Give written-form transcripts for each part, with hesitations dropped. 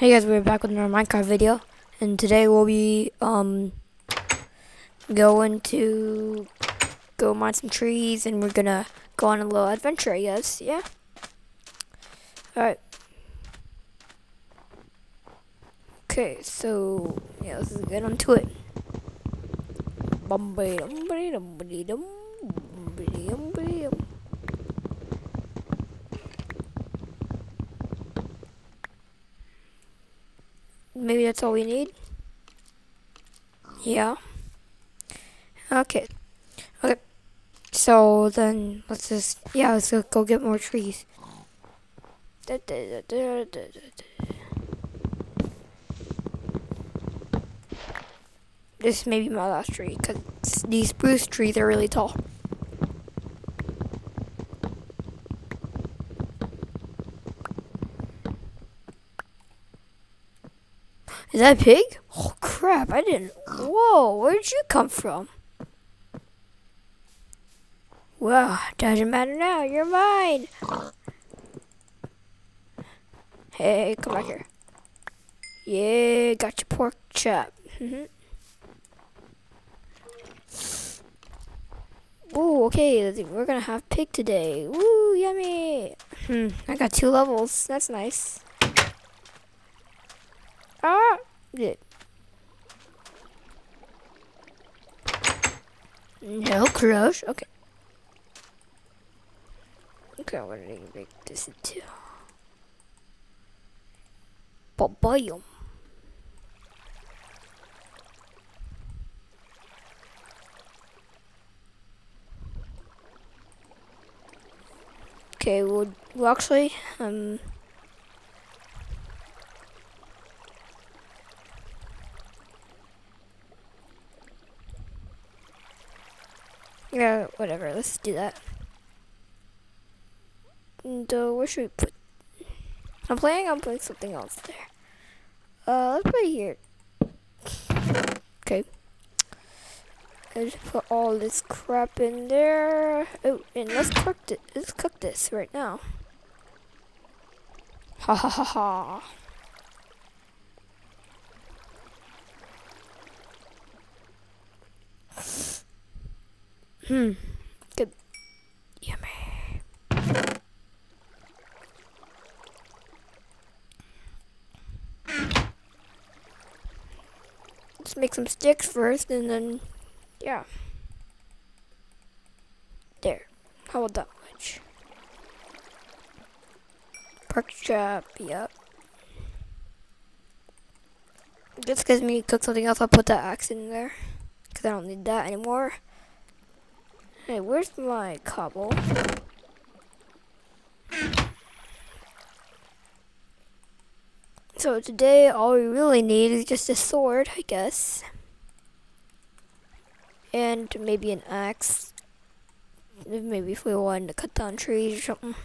Hey guys, we're back with another Minecraft video, and today we'll be going to go mine some trees, and we're gonna go on a little adventure, I guess. Yeah. All right. Okay, so yeah, let's get onto it. Maybe that's all we need. Yeah. Okay. So then let's go get more trees. This may be my last tree because these spruce trees are really tall. Is that a pig? Oh crap, I didn't. Whoa, where did you come from? Well, doesn't matter now, you're mine. Hey, come back here. Yeah, got your pork chop. Ooh, okay, we're gonna have pig today. Woo, yummy. I got 2 levels, that's nice. Ah, yeah. No crush. Okay, what did I make this into? Biome. Okay, we'll actually yeah, whatever, let's do that. And where should we put? I'm playing something else there. Let's put it here. Okay. I just put all this crap in there. Oh, and let's cook it. Let's cook this right now. Ha ha ha ha. Good. Yummy. Let's make some sticks first, and then, yeah. There. How about that much? Pork chop, yep. Just because me cook something else, I'll put that axe in there, because I don't need that anymore. Hey, where's my cobble? So today, all we really need is just a sword, I guess. And maybe an axe. Maybe if we wanted to cut down trees or something.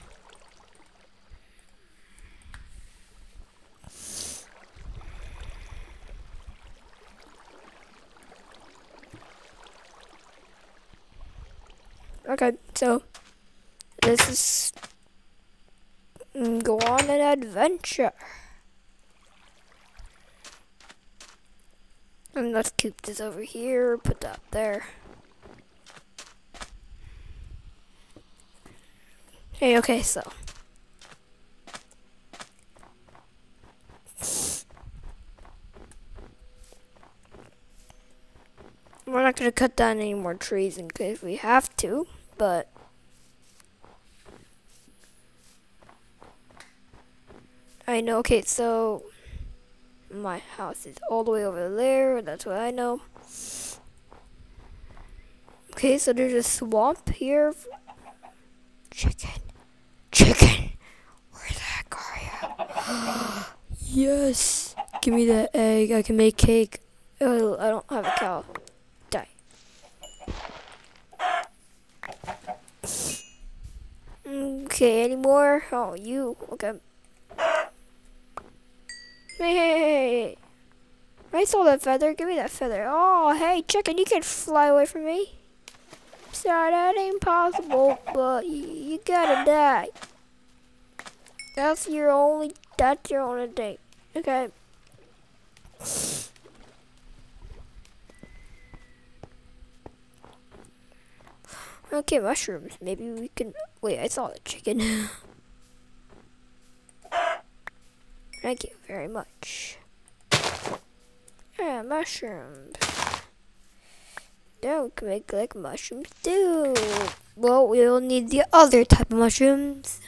Okay, so this is go on an adventure, and let's keep this over here. Put that there. Hey, okay, so we're not gonna cut down any more trees in case we have to. But I know, okay, so my house is all the way over there, that's what I know. Okay, so there's a swamp here. Chicken, where the heck are you? Yes, give me that egg, I can make cake. Oh, I don't have a cow. Okay, any more? Oh, you. Okay. Hey. I saw that feather. Give me that feather. Oh, hey, chicken, you can't fly away from me. Sorry, that ain't possible, but you gotta die. That's your only thing. Okay. Okay, mushrooms. Maybe we can... Wait, I saw the chicken. Thank you very much. Yeah, mushrooms. Now we can make, like, mushroom stew. Well, we'll need the other type of mushrooms.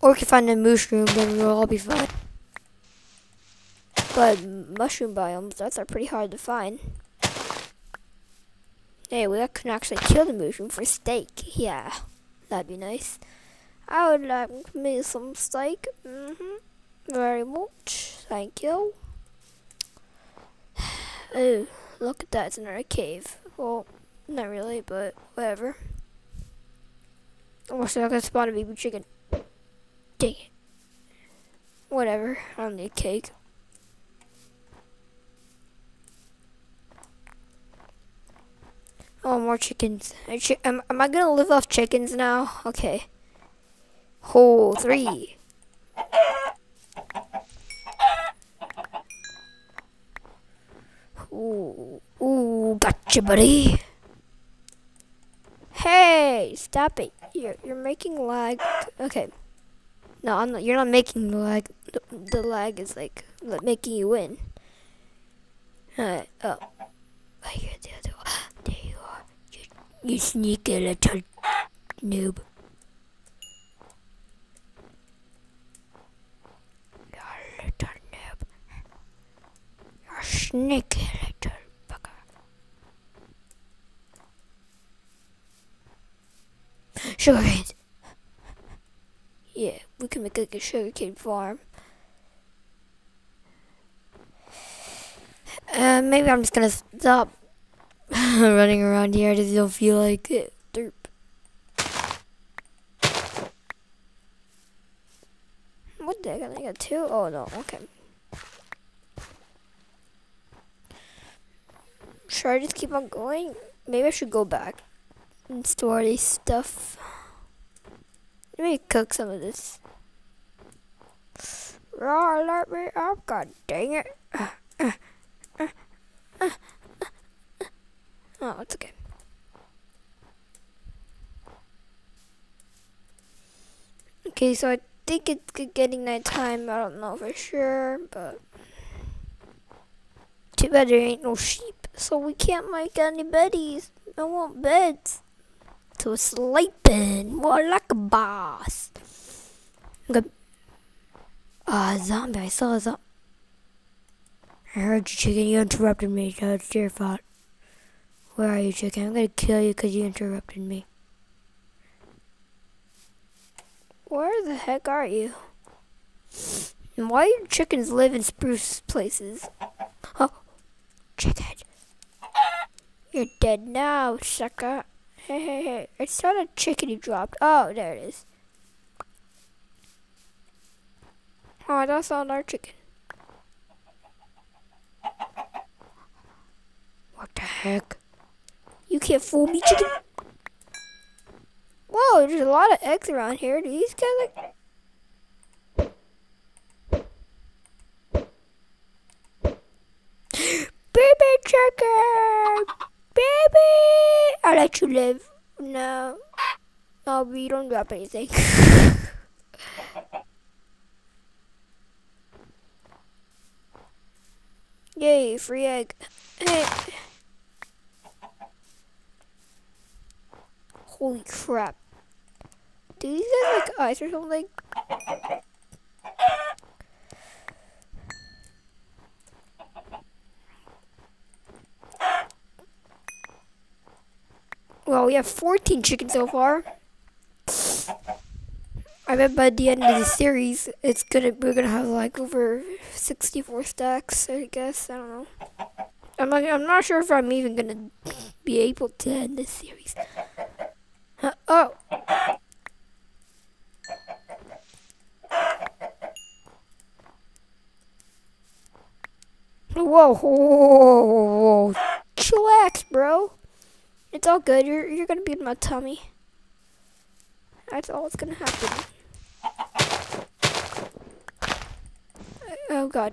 Or we can find a mushroom, then we'll all be fine. But mushroom biomes, that's are pretty hard to find. Hey, we can actually kill the mushroom for steak. Yeah, that'd be nice. I would like me some steak. Very much. Thank you. Oh, look at that. It's another cave. Well, not really, but whatever. I'm also not going to spawn a baby chicken. Dang it. Whatever. I don't need cake. Oh, more chickens. Am I gonna live off chickens now? Okay. Hole 3. Ooh, ooh, gotcha, buddy. Hey, stop it. You're making lag. Okay. No, I'm not. You're not making the lag. The lag is like making you win. All right. Oh, I hear the other one. You sneaky little noob. You're a little noob. You're a sneaky little bugger. Sugar canes. Yeah, we can make like a sugar cane farm. Maybe I'm just gonna stop running around here. I just don't feel like it. Derp. What the heck? I got 2? Oh no, okay. Should I just keep on going? Maybe I should go back and store this stuff. Let me cook some of this. Raw, let me up. God dang it. Oh, it's okay. Okay, so I think it's getting nighttime. I don't know for sure, but too bad there ain't no sheep, so we can't make any beddies. I want beds. So it's sleeping more like a boss. Okay. Ah, zombie! I saw a zombie. I heard you, chicken. You interrupted me. So it's your fault. Where are you, chicken? I'm gonna kill you because you interrupted me. Where the heck are you? And why do chickens live in spruce places? Oh, chicken. You're dead now, sucker. Hey, hey, hey. It's not a chicken you dropped. Oh, there it is. Oh, that's not our chicken. What the heck? You can't fool me, chicken. Whoa, there's a lot of eggs around here. Do these guys baby chicken, baby. I'll let you live. No, no, we don't drop anything. Yay, free egg. Hey. Holy crap. Do these guys like eyes or something? Well, we have 14 chickens so far. I bet by the end of the series, we're gonna have like over 64 stacks, I guess. I don't know. I'm not sure if I'm even gonna be able to end this series. Oh. Whoa, whoa, whoa, whoa. Chillax, bro. It's all good. You're gonna be in my tummy. That's all that's gonna happen. Oh god.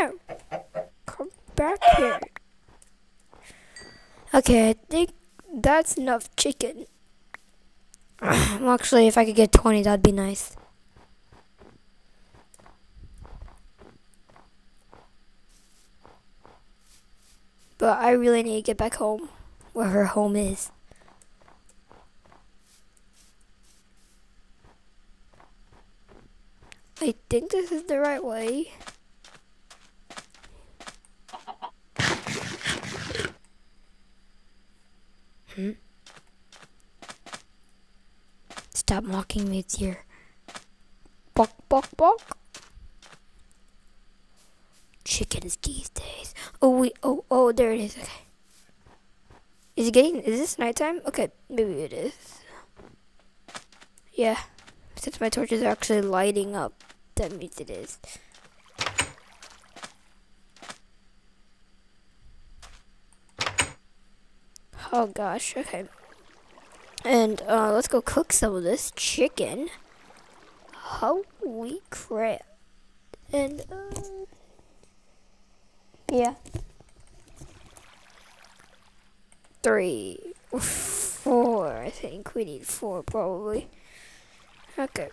No! Come back here. Okay, I think that's enough chicken. Well, actually, if I could get 20, that'd be nice. But I really need to get back home, where her home is. I think this is the right way. Stop mocking me, dear. Bok, bok, bok. Chicken is these days. Oh, there it is. Okay. Is this nighttime? Okay, maybe it is. Yeah, since my torches are actually lighting up, that means it is. Oh gosh, okay. And let's go cook some of this chicken. Holy crap. And yeah. 3, 4, I think we need 4 probably. Okay.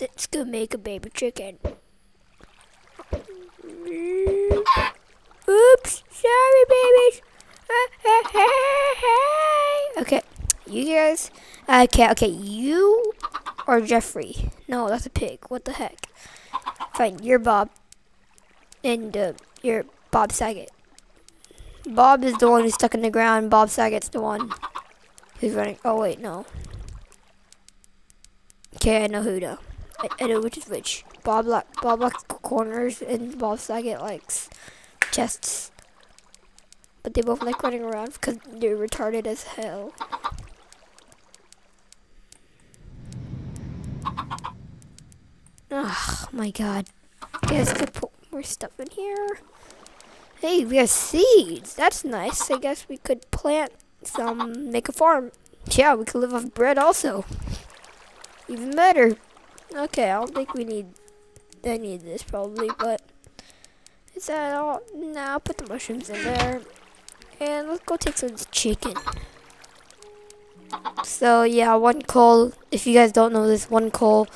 Let's go make a baby chicken. Oops, sorry babies. Okay, you guys. Okay, you or Jeffrey. No, that's a pig. What the heck? Fine, you're Bob. And you're Bob Saget. Bob is the one who's stuck in the ground. Bob Saget's the one who's running. Oh, wait, no. Okay, I know who, though. I know which is which. Bob likes corners, and Bob Saget likes chests. But they both like running around because they're retarded as hell. Oh my god. Okay, let's go put more stuff in here. Hey, we have seeds. That's nice. I guess we could plant some, make a farm. Yeah, we could live off bread also. Even better. Okay, I don't think we need any of this probably, but is that all? Nah, I'll put the mushrooms in there. And let's go take some chicken. So yeah, 1 coal. If you guys don't know this, 1 coal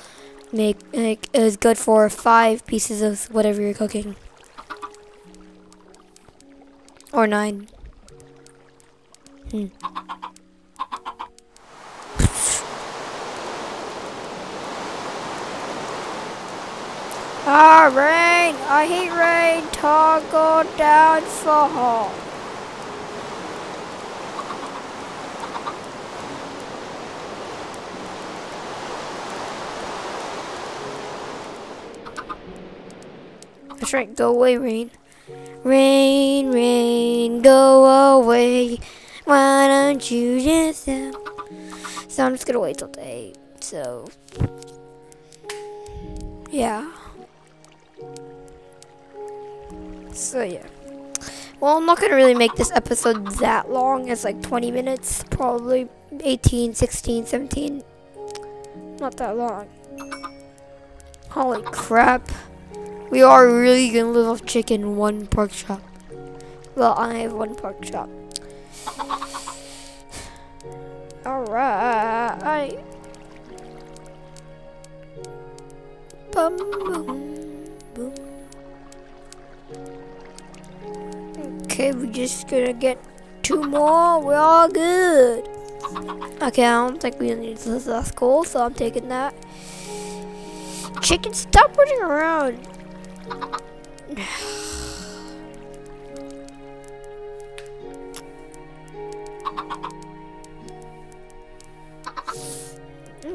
is good for 5 pieces of whatever you're cooking, or 9. Ah, rain! I hate rain. Toggle down for home. That's right, go away, rain. Rain, rain, go away. Why don't you just help? So I'm just gonna wait till day, so yeah. So yeah. Well, I'm not gonna really make this episode that long. It's like 20 minutes, probably 18, 16, 17. Not that long. Holy crap. We are really gonna live off chicken, 1 pork chop. Well, I have 1 pork chop. Alright. Bum, bum, bum. Okay, we're just gonna get 2 more. We're all good. Okay, I don't think we need this last coal, so I'm taking that. Chicken, stop running around.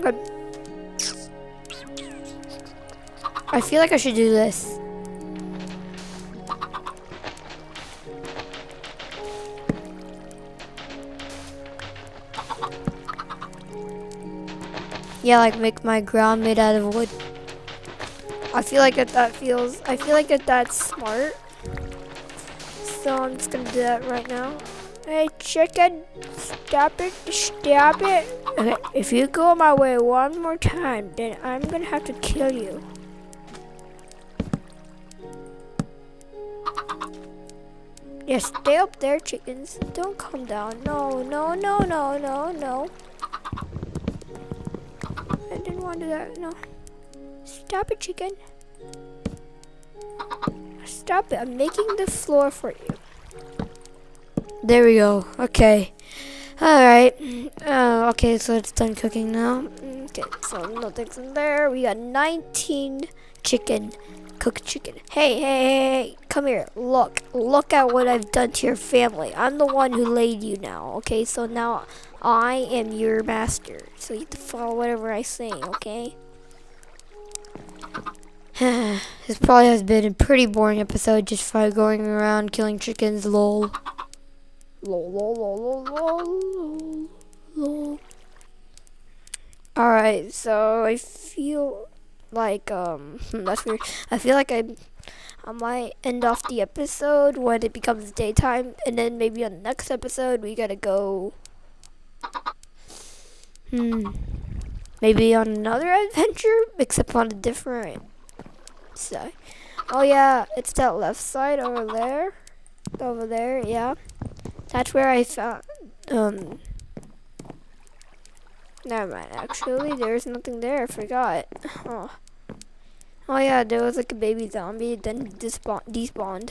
Good. I feel like I should do this. Yeah, like make my ground made out of wood. I feel like that's smart. So I'm just gonna do that right now. Hey chicken, stop it, stop it. Okay, if you go my way one more time, then I'm gonna have to kill you. Yeah, stay up there, chickens. Don't come down. No, no, no, no, no, no. I didn't want to do that. No. Stop it, chicken. Stop it. I'm making the floor for you. There we go. Okay. Alright. Okay, so it's done cooking now. Okay, so nothing's in there. We got 19 chicken. Cooked chicken. Hey, hey, hey. Come here. Look. Look at what I've done to your family. I'm the one who laid you now. Okay, so now I am your master. So you have to follow whatever I say, okay? This probably has been a pretty boring episode just by going around killing chickens, lol. Lol, lol, lol, lol, lol, lol. Alright, so I feel like, that's weird. I feel like I might end off the episode when it becomes daytime, and then maybe on the next episode we gotta go. Maybe on another adventure, except on a different side. Oh yeah, it's that left side over there. Over there, yeah. That's where I found, never mind, actually, there was nothing there, I forgot. Oh yeah, there was like a baby zombie, then despawned.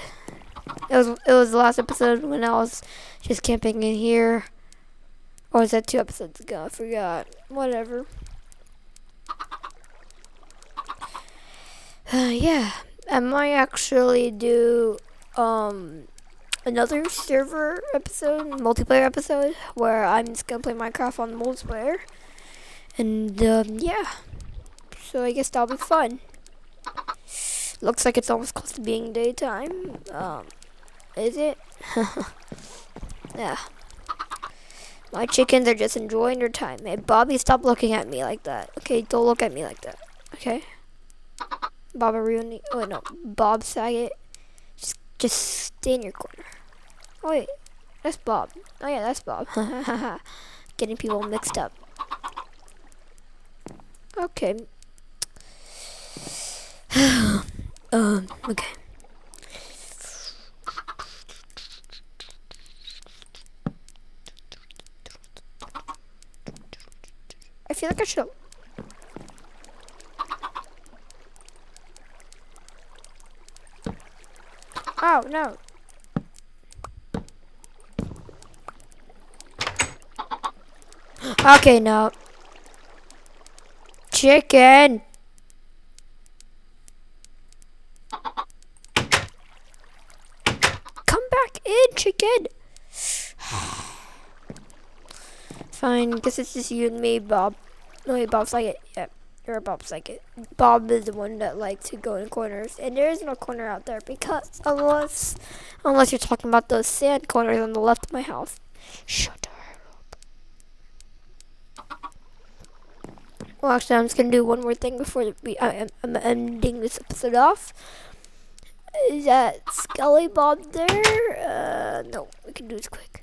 It was the last episode when I was just camping in here. Or was that 2 episodes ago? I forgot. Whatever. Yeah, I might actually do, another server episode, multiplayer episode, where I'm just gonna play Minecraft on multiplayer, and yeah, so I guess that'll be fun. Looks like it's almost close to being daytime. Is it? Yeah, my chickens are just enjoying their time. Hey, Bobby, stop looking at me like that. Okay, don't look at me like that. Okay, Bob Rooney. Oh no, Bob Saget. Just stay in your corner. Oh wait, that's Bob. Oh yeah, that's Bob. Getting people mixed up. Okay. Okay. I feel like I should. Oh, no. Okay, no. Chicken. Come back in, chicken. Fine, guess it's just you and me, Bob. No, wait, Bob's like it. Yeah. Or Bob's like it. Bob is the one that likes to go in corners, and there is no corner out there because unless you're talking about those sand corners on the left of my house. Shut up. Well, actually, I'm just gonna do one more thing before I'm ending this episode off. Is that Skelly Bob there? No, we can do this quick.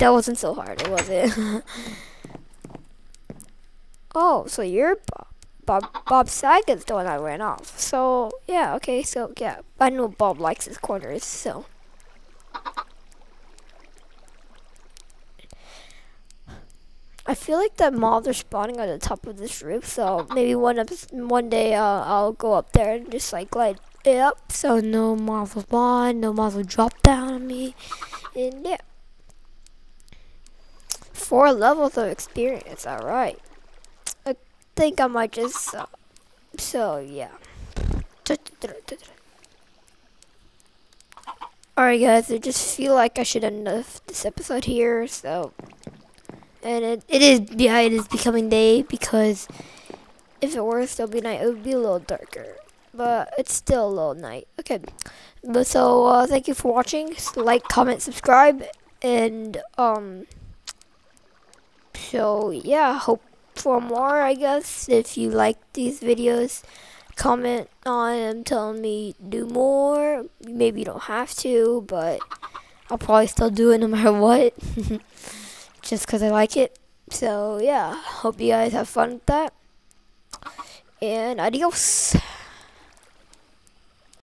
That wasn't so hard, was it? Oh, so you're Bob Saget's the one that ran off. So, yeah, okay, so, yeah. I know Bob likes his corners, so. I feel like the mobs are spawning on the top of this roof, so maybe one day I'll go up there and just, like, glide it up. So no mobs will spawn, no mobs will drop down on me, and yeah. 4 levels of experience, alright. I think I might just, so yeah. Alright guys, I just feel like I should end this episode here, so. And it is becoming day, because if it were still be night, it would be a little darker. But it's still a little night. Okay, but so, thank you for watching. Just like, comment, subscribe, and, so yeah, hope for more, I guess. If you like these videos, comment on them telling me do more. Maybe you don't have to, but I'll probably still do it no matter what, just because I like it. So yeah, hope you guys have fun with that, and adios.